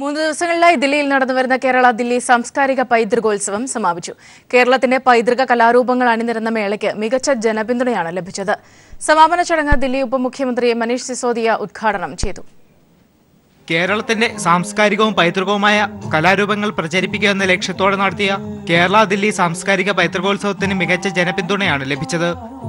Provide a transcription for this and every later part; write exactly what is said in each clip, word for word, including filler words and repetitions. മൂന്ന് ദിവസങ്ങളിലായി ദില്ലിയിൽ നടന്നു വരുന്ന കേരള ദില്ലി സാംസ്കാരിക പൈതൃകോത്സവം സമാപിച്ചു. കേരളത്തിന്റെ പൈതൃക കലാരൂപങ്ങൾ അണിനിരന്ന മേളയ്ക്ക് മികച്ച ജനപിന്തുണയാണ് ലഭിച്ചത്. സമാപന ചടങ്ങ് ദില്ലി ഉപമുഖ്യമന്ത്രി മനീഷ് സിസോദിയ ഉദ്ഘാടനം ചെയ്തു. കേരളത്തിന്റെ സാംസ്കാരികവും പൈതൃകവുമായ കലാരൂപങ്ങൾ പ്രചരിപ്പിക്കുക എന്ന ലക്ഷ്യത്തോടെ നടത്തിയ കേരള ദില്ലി സാംസ്കാരിക പൈതൃകോത്സവത്തിന് മികച്ച ജനപിന്തുണയാണ് ലഭിച്ചത്.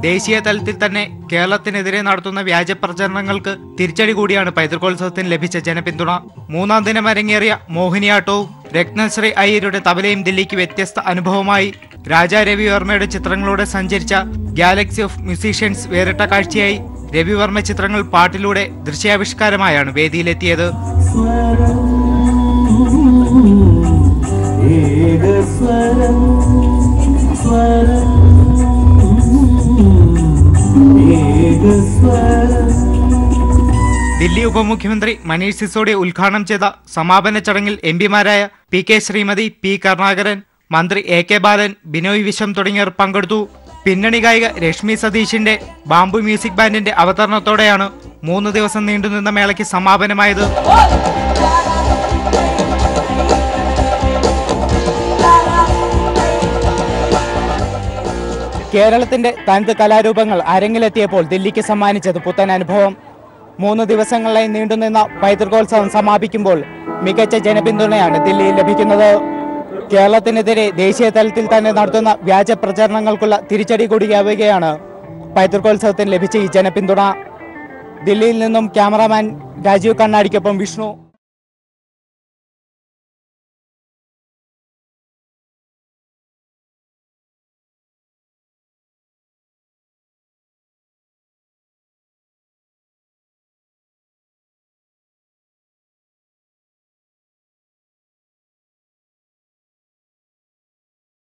ദേശീയ തലത്തിൽ തന്നെ കേരളത്തിനെതിരെ നടത്തുന്ന വ്യാജ പ്രചരണങ്ങൾക്ക് തിരിച്ചടി കൂടിയാണ് പൈതൃകോത്സവത്തിന് ലഭിച്ച ജനപിന്തുണ. മൂന്നാം ദിനം അരങ്ങേറിയ മോഹിനിയാട്ടവും രത്നശ്രീ അയ്യരുടെ തബലയും ദില്ലിക്ക് വ്യത്യസ്ത അനുഭവമായി. രാജാ രവിവർമ്മയുടെ ചിത്രങ്ങളോടെ സഞ്ചരിച്ച ഗാലക്സി ഓഫ് മ്യൂസീഷ്യൻസ് വേറിട്ട കാഴ്ചയായി. രവിവർമ്മ ചിത്രങ്ങൾ പാട്ടിലൂടെ ദൃശ്യാവിഷ്കാരമായാണ് വേദിയിലെത്തിയത്. ദില്ലി ഉപമുഖ്യമന്ത്രി മനീഷ് സിസോഡിയ ഉദ്ഘാടനം ചെയ്ത സമാപന ചടങ്ങിൽ എം പിമാരായ P K Sreemathi, P Karunakaran, മന്ത്രി എ കെ ബാലൻ, ബിനോയ് വിശ്വം തുടങ്ങിയവർ പങ്കെടുത്തു. പിന്നണി ഗായിക രശ്മി സതീഷിന്റെ ബാംബു മ്യൂസിക് ബാൻഡിന്റെ അവതരണത്തോടെയാണ് മൂന്ന് ദിവസം നീണ്ടുനിന്ന മേളയ്ക്ക് സമാപനമായത്. കേരളത്തിന്റെ തനത് കലാരൂപങ്ങൾ അരങ്ങിലെത്തിയപ്പോൾ ദില്ലിക്ക് സമ്മാനിച്ചത് പുത്തൻ അനുഭവം. മൂന്ന് ദിവസങ്ങളിലായി നീണ്ടുനിന്ന പൈതൃകോത്സവം സമാപിക്കുമ്പോൾ മികച്ച ജനപിന്തുണയാണ് ദില്ലിയിൽ ലഭിക്കുന്നത്. കേരളത്തിനെതിരെ ദേശീയ തലത്തിൽ തന്നെ നടത്തുന്ന വ്യാജ പ്രചരണങ്ങൾക്കുള്ള തിരിച്ചടി കൂടിയാവുകയാണ് പൈതൃകോത്സവത്തിന് ലഭിച്ച ഈ ജനപിന്തുണ. ദില്ലിയിൽ നിന്നും ക്യാമറാമാൻ രാജീവ് കണ്ണാടിക്കൊപ്പം വിഷ്ണു.